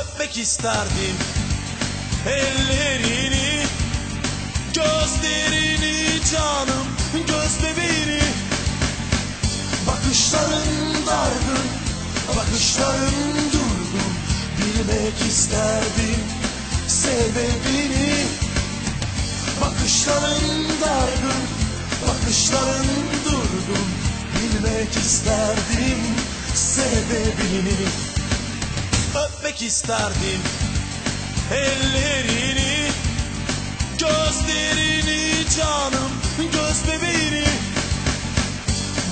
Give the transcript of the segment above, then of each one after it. öpmek isterdim, ellerini, gözlerini canım, göz bebeğini. Bakışların dargın, bakışların durgun, bilmek isterdim sebebini. Bakışların dargın, bakışların durgun, bilmek isterdim sebebini. Öpmek isterdim ellerini, gözlerini canım, göz bebeğini.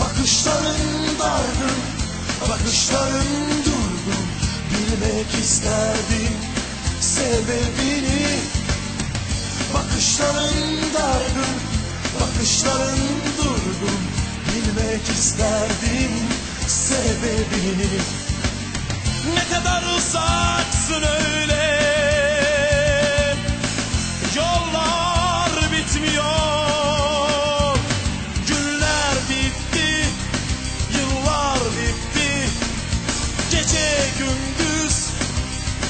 Bakışların dargın, bakışların durgun, bilmek isterdim sebebini. Bakışların dargın, bakışların durgun, bilmek isterdim sebebini. Ne kadar uzaksın öyle, yollar bitmiyor. Günler bitti, yıllar bitti, gece gündüz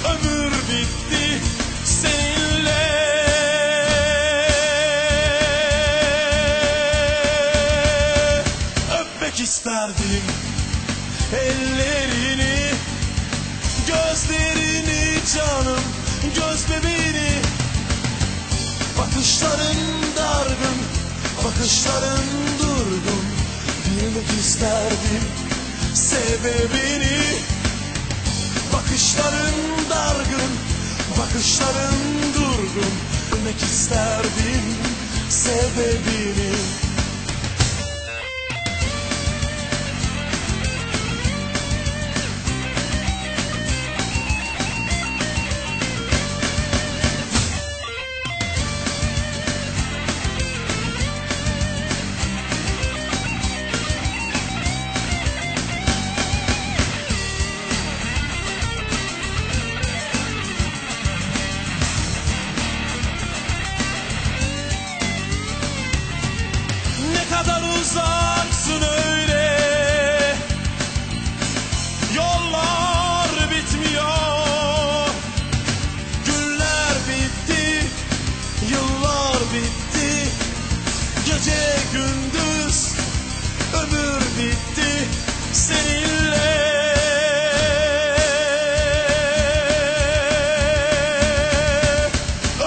ömür bitti seninle. Öpmek isterdim ellerini, gözlerini canım, göz bebeğini. Bakışların dargın, bakışların durgun, bilmek isterdim sebebini. Bakışların dargın, bakışların durgun, bilmek isterdim sebebini. Uzaksın öyle, yollar bitmiyor. Günler bitti, yıllar bitti, gece gündüz ömür bitti seninle.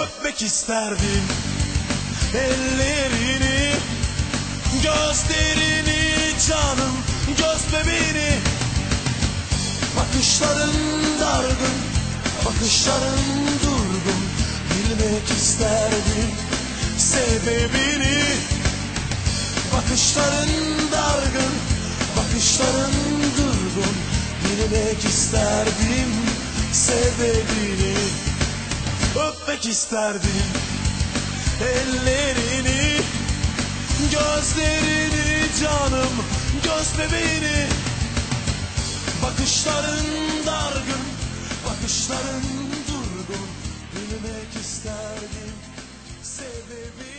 Öpmek isterdim ellerini, gözlerini canım, göz bebeğini. Bakışların dargın, bakışların durgun, bilmek isterdim sebebini. Bakışların dargın, bakışların durgun, bilmek isterdim sebebini. Öpmek isterdim ellerini, gözlerini canım, göz bebeğini. Bakışların dargın, bakışların durgun, bilmek isterdim sebebini.